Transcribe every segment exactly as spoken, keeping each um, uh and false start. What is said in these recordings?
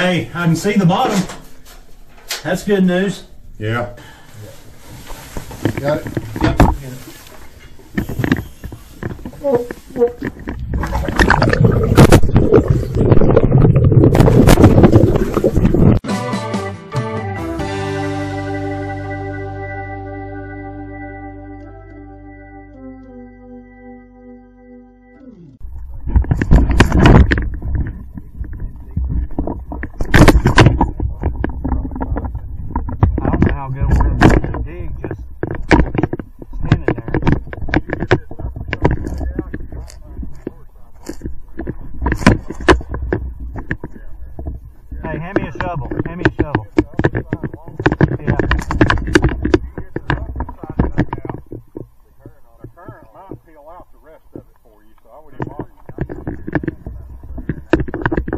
Hey, I can see the bottom. That's good news. Yeah. Got it. Yep. Got it. I don't know how good we're gonna dig just. Hand me a shovel. Hand me a shovel. Yeah.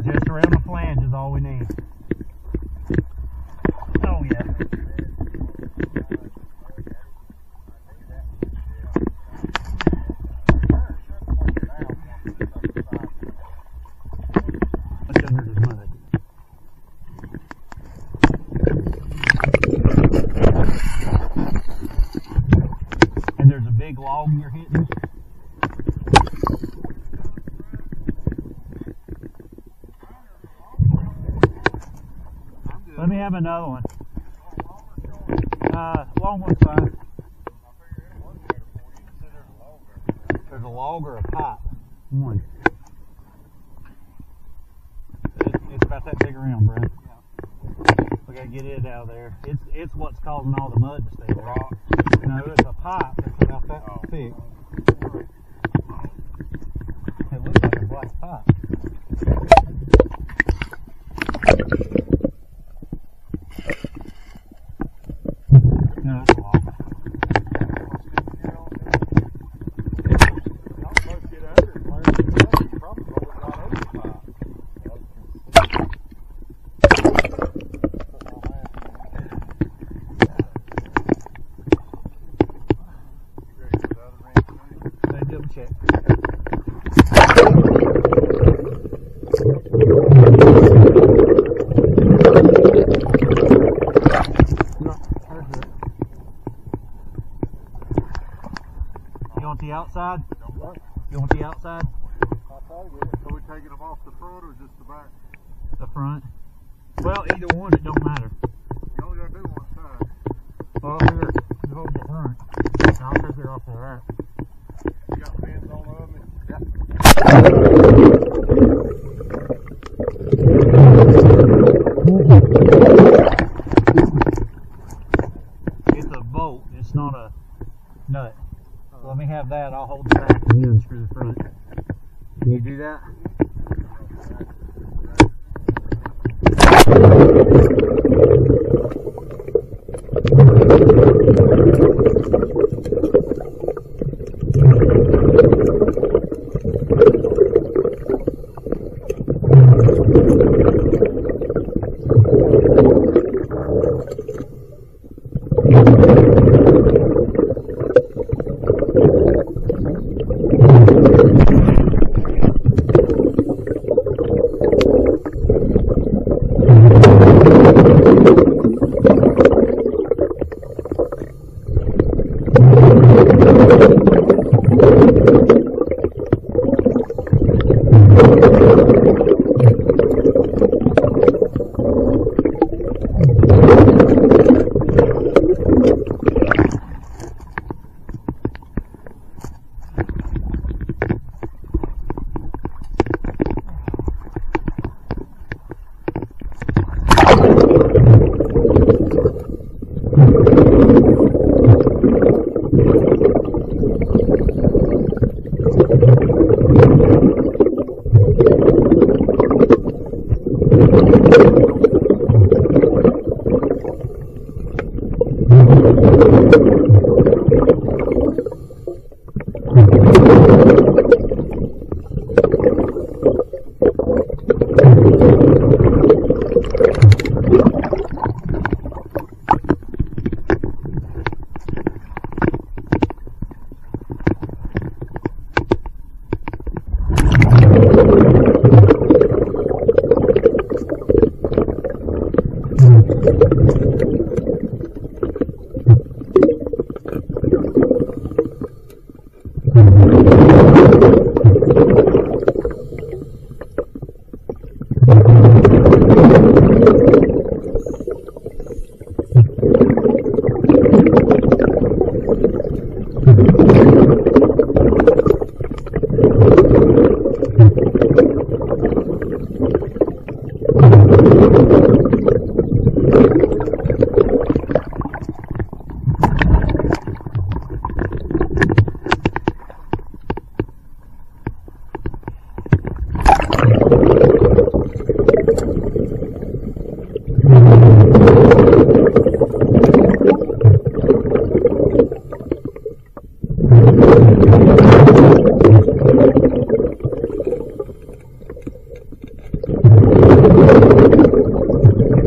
Just around the flange is all we need. Oh yeah. Big log you're hitting. Let me have another one. Uh, long one's fine. There's a log or a pipe. One. It's, it's about that big around, bro. We gotta get it out of there. It's it's what's causing all the mud to stay there. No, it's a pipe that's about that oh. thick. It looks like a black pipe. No, that's a log. Check. You want the outside? You want the outside? So we're taking them off the front or just the back? The front. Well, either one, it don't matter. You only gotta do one side. Well, here, you hold the front. I'll take it off the right. You got pins all over me? Yeah. It's a bolt, it's not a nut. So let me have that, I'll hold the back and you unscrew the front. Can you do that?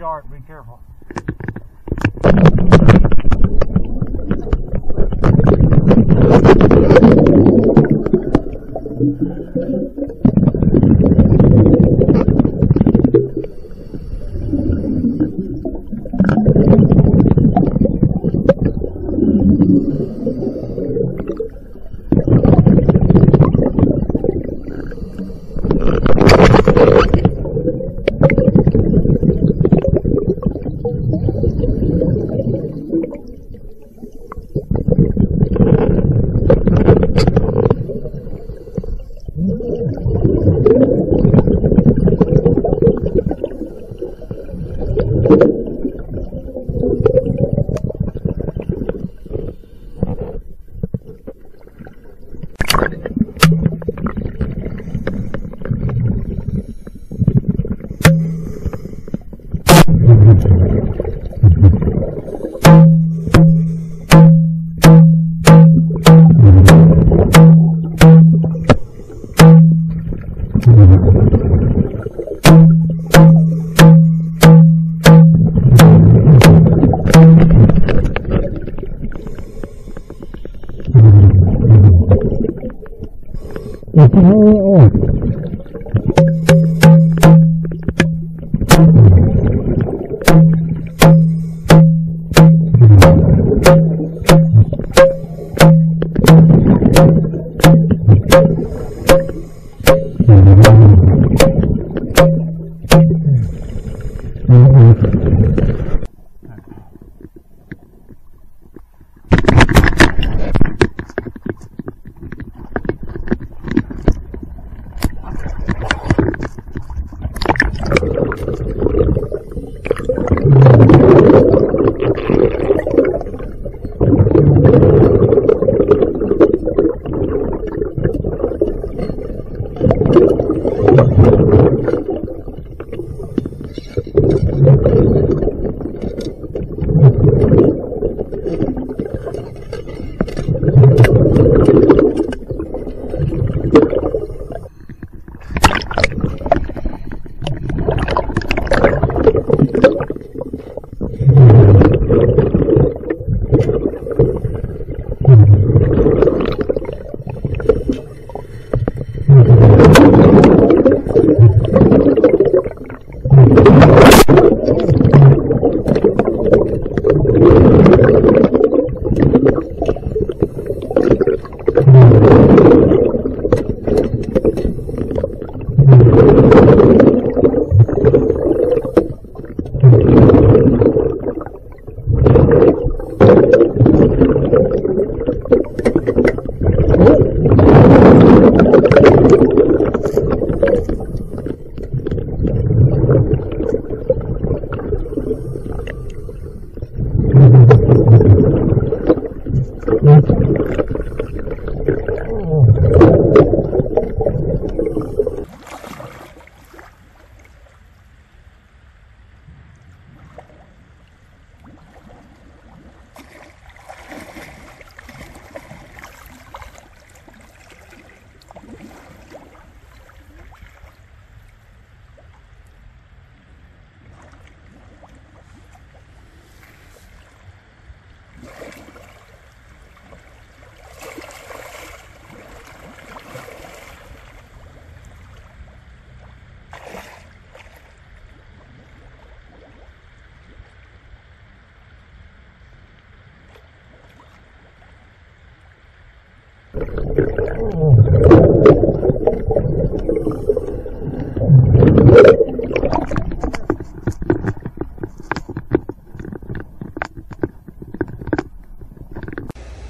Sharp, be careful. I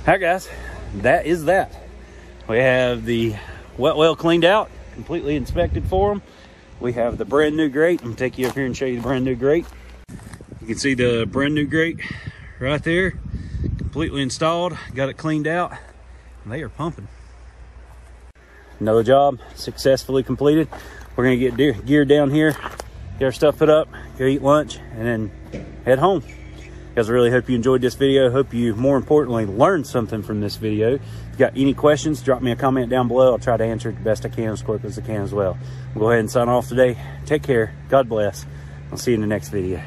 All right, guys, that is that. We have the wet well cleaned out, completely inspected for them. We have the brand new grate. I'm gonna take you up here and show you the brand new grate. You can see the brand new grate right there, completely installed, got it cleaned out, and they are pumping. Another job successfully completed. We're gonna get de geared down here, get our stuff put up, go eat lunch, and then head home. Guys, I really hope you enjoyed this video. Hope you, more importantly, learned something from this video. If you got any questions, drop me a comment down below. I'll try to answer it the best I can, as quick as I can as well. We'll go ahead and sign off today. Take care. God bless. I'll see you in the next video.